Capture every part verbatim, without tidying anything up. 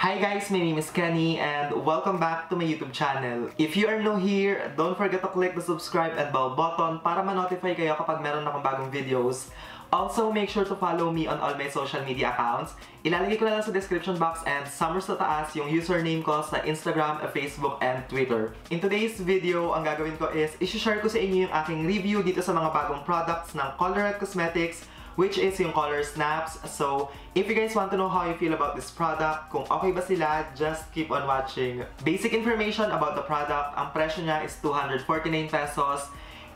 Hi guys, my name is Kenny and welcome back to my YouTube channel. If you are new here, don't forget to click the subscribe and bell button para ma-notify kayo kapag meron akong bagong videos. Also, make sure to follow me on all my social media accounts. Ilalagay ko na lang sa description box and somewhere sa taas yung username ko sa Instagram, Facebook, and Twitter. In today's video, ang gagawin ko is isi-share ko sa inyo yung aking review dito sa mga bagong products ng Colourette Cosmetics, which is yung COLOURSNAP. So, if you guys want to know how you feel about this product, kung okay ba sila, just keep on watching. Basic information about the product, ang presyo niya is two hundred forty-nine pesos.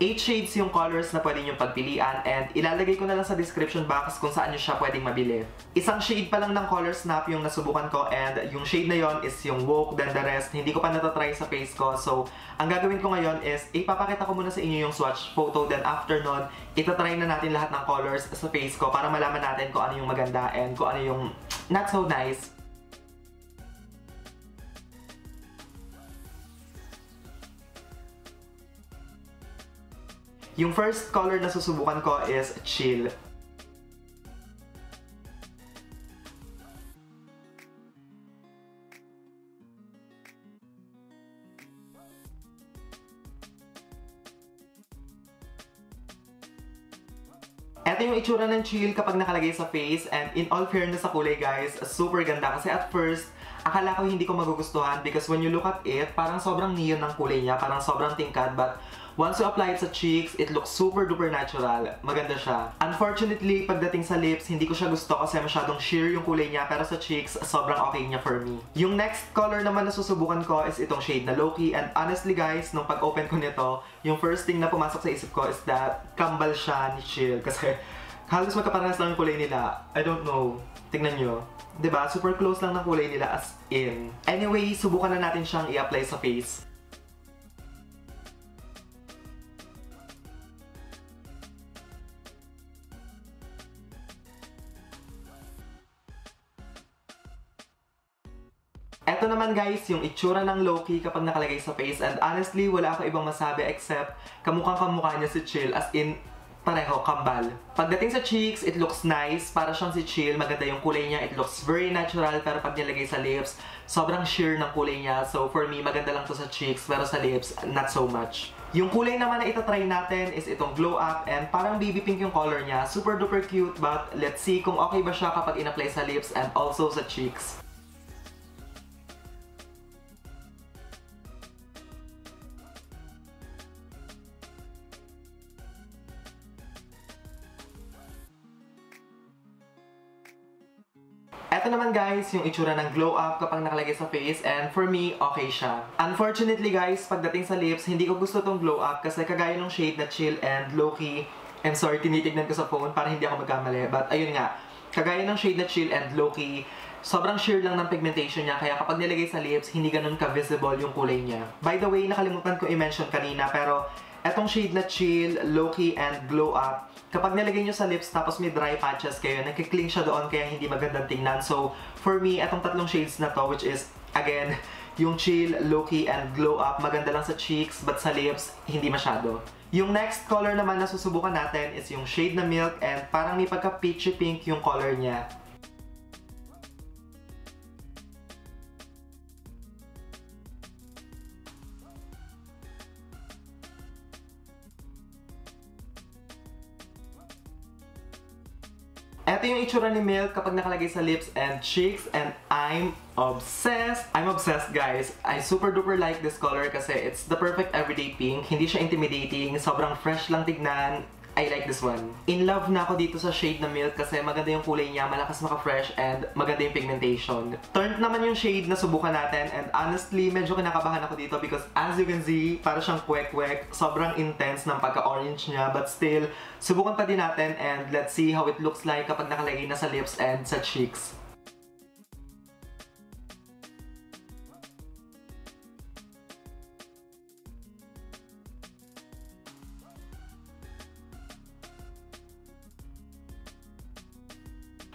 eight shades yung colors na pwede nyo pagpilian and ilalagay ko na lang sa description box kung saan nyo siya pwedeng mabili. Isang shade pa lang ng COLOURSNAP yung nasubukan ko and yung shade na yon is yung Woke than the rest. Hindi ko pa natatry sa face ko, so ang gagawin ko ngayon is ipapakita ko muna sa inyo yung swatch photo, then after nun, itatry na natin lahat ng colors sa face ko para malaman natin kung ano yung maganda and kung ano yung not so nice. Yung first color na susubukan ko is Chill. Ito yung itsura ng Chill kapag nakalagay sa face, and in all fairness sa kulay guys, super ganda kasi at first, akala ko hindi ko magugustuhan because when you look at it, parang sobrang neon ng kulay niya, parang sobrang tingkad, but once you apply it sa cheeks, it looks super duper natural. Maganda siya. Unfortunately, pagdating sa lips, hindi ko siya gusto kasi masyadong sheer yung kulay niya, pero sa cheeks, sobrang okay niya for me. Yung next color naman na susubukan ko is itong shade na Loki, and honestly guys, nung pag-open ko nito, yung first thing na pumasok sa isip ko is that kambal siya ni Chill kasi halos magkaparehas lang yung kulay nila. I don't know. Tingnan nyo. Diba? Super close lang ng kulay nila as in. Anyway, subukan na natin siyang i-apply sa face. Ito naman guys, yung itsura ng Loki kapag nakalagay sa face, and honestly, wala ako ibang masabi except kamukhang-kamukha niya si Chill, as in pareho, kambal. Pagdating sa cheeks, it looks nice, para siyang si Chill, maganda yung kulay niya, it looks very natural, pero pag nilagay sa lips, sobrang sheer ng kulay niya, so for me, maganda lang to sa cheeks, pero sa lips, not so much. Yung kulay naman na itatry natin is itong Glow Up, and parang baby pink yung color niya, super duper cute, but let's see kung okay ba siya kapag in-apply sa lips and also sa cheeks. Ito naman guys, yung itsura ng Glow Up kapag nakalagay sa face, and for me, okay siya. Unfortunately guys, pagdating sa lips, hindi ko gusto tong Glow Up kasi kagaya ng shade na Chill and Loki. I'm sorry, tinitignan ko sa phone para hindi ako magkamali. But ayun nga, kagaya ng shade na Chill and Loki, sobrang sheer lang ng pigmentation niya kaya kapag nilagay sa lips, hindi ganun ka-visible yung kulay niya. By the way, nakalimutan ko i-mention kanina pero etong shade na Chill, Loki, and Glow Up, kapag nilagay nyo sa lips tapos may dry patches kayo, nagkikling siya doon kaya hindi magandang tingnan. So, for me, itong tatlong shades na to, which is, again, yung Chill, Loki, and Glow Up, maganda lang sa cheeks, but sa lips, hindi masyado. Yung next color naman na susubukan natin is yung shade na Milk, and parang may pagka-peachy pink yung color niya. Ito yung itsura ni Milk kapag nakalagay sa lips and cheeks, and I'm obsessed! I'm obsessed guys! I super duper like this color kasi it's the perfect everyday pink, hindi siya intimidating, sobrang fresh lang tignan. I like this one. In love na ako dito sa shade na Milk kasi maganda yung kulay niya, malakas maka-fresh, and maganda yung pigmentation. Turned naman yung shade na subukan natin, and honestly, medyo kinakabahan ako dito because as you can see, para siyang kwek-kwek, sobrang intense ng pagka-orange niya, but still, subukan pa din natin, and let's see how it looks like kapag nakalagay na sa lips and sa cheeks.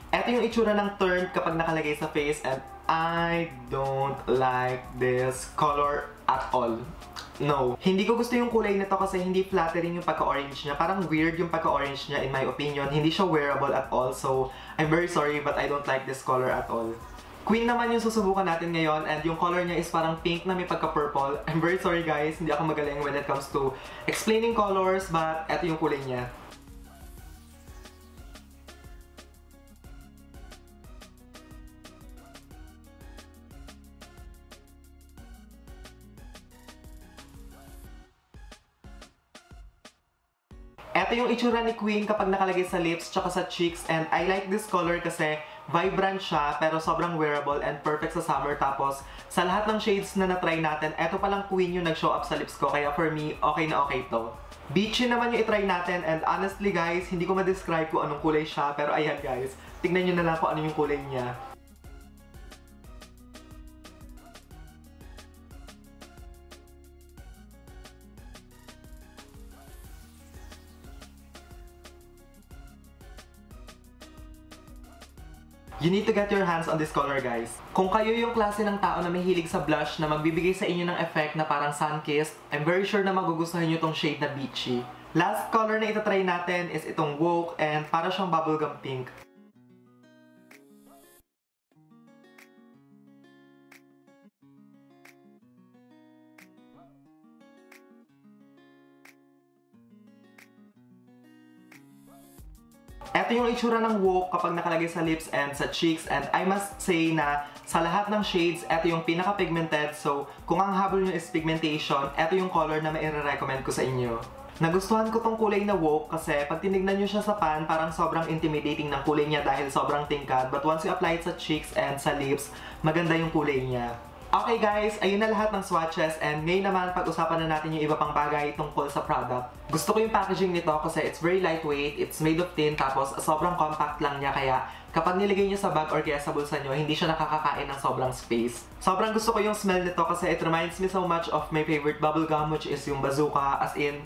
Ito yung itsura ng Turn kapag nakalagay sa face, and I don't like this color at all. No. Hindi ko gusto yung kulay nito kasi hindi flattering yung pagka-orange niya. Parang weird yung pagka-orange niya in my opinion. Hindi siya wearable at all. So, I'm very sorry but I don't like this color at all. Queen naman yung susubukan natin ngayon, and yung color niya is parang pink na may pagka-purple. I'm very sorry guys, hindi ako magaling when it comes to explaining colors, but eto yung kulay niya. Ito yung itsura ni Queen kapag nakalagay sa lips tsaka sa cheeks, and I like this color kasi vibrant siya pero sobrang wearable and perfect sa summer. Tapos sa lahat ng shades na na-try natin, ito palang Queen yung nag-show up sa lips ko, kaya for me, okay na okay to. Beachy naman yung itry natin, and honestly guys, hindi ko ma-describe kung anong kulay siya, pero ayan guys, tignan nyo na lang kung ano yung kulay niya. You need to get your hands on this color, guys. Kung kayo yung klase ng tao na mahilig sa blush na magbibigay sa inyo ng effect na parang sun-kissed, I'm very sure na magugustuhan nyo tong shade na beachy. Last color na itatry natin is itong Woke, and para siyang bubblegum pink. Ito yung itsura ng Woke kapag nakalagay sa lips and sa cheeks, and I must say na sa lahat ng shades, ito yung pinaka-pigmented. So, kung ang habol nyo is pigmentation, ito yung color na maire-recommend ko sa inyo. Nagustuhan ko tong kulay na Woke kasi pag tinignan nyo siya sa pan, parang sobrang intimidating ng kulay niya dahil sobrang tingkad. But once you apply it sa cheeks and sa lips, maganda yung kulay niya. Okay guys, ayun na lahat ng swatches, and ngayon naman pag-usapan na natin yung iba pang bagay tungkol sa product. Gusto ko yung packaging nito kasi it's very lightweight, it's made of tin, tapos sobrang compact lang niya, kaya kapag nilagay niyo sa bag or kaya sa bulsa niyo, hindi siya nakakakain ng sobrang space. Sobrang gusto ko yung smell nito kasi it reminds me so much of my favorite bubblegum, which is yung Bazooka, as in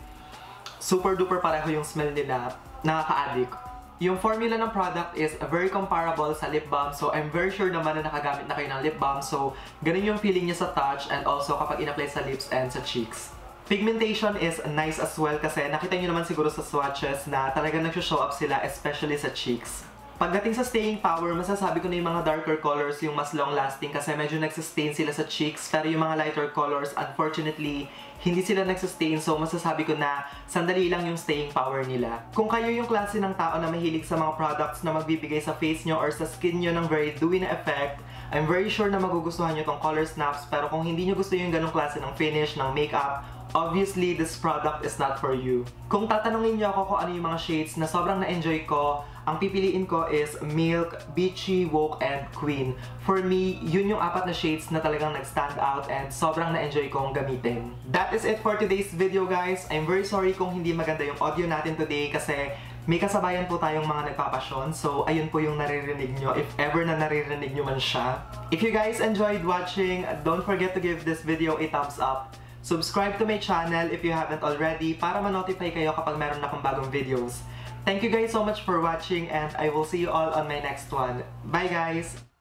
super duper pareho yung smell nila, nakaka-addict. Yung formula ng product is very comparable sa lip balm, so I'm very sure naman na nakagamit na kayo ng lip balm, so ganun yung feeling niya sa touch and also kapag in-apply sa lips and sa cheeks. Pigmentation is nice as well kasi nakita niyo naman siguro sa swatches na talagang nag-show up sila, especially sa cheeks. Pagdating sa staying power, masasabi ko na yung mga darker colors yung mas long-lasting kasi medyo nagsustain sila sa cheeks, pero yung mga lighter colors, unfortunately, hindi sila nagsustain, so masasabi ko na sandali lang yung staying power nila. Kung kayo yung klase ng tao na mahilig sa mga products na magbibigay sa face nyo or sa skin nyo ng very dewy na effect, I'm very sure na magugustuhan nyo tong Colour Snaps, pero kung hindi nyo gusto yung ganong klase ng finish, ng makeup, obviously this product is not for you. Kung tatanungin nyo ako kung ano yung mga shades na sobrang na-enjoy ko, ang pipiliin ko is Milk, Beachy, Woke, and Queen. For me, yun yung apat na shades na talagang nag-stand out and sobrang na-enjoy kong gamitin. That is it for today's video guys. I'm very sorry kung hindi maganda yung audio natin today kasi may kasabayan po tayong mga nagpapasyon. So ayun po yung naririnig nyo, if ever na naririnig nyo man siya. If you guys enjoyed watching, don't forget to give this video a thumbs up. Subscribe to my channel if you haven't already para ma-notify kayo kapag meron na akong bagong videos. Thank you guys so much for watching, and I will see you all on my next one. Bye guys!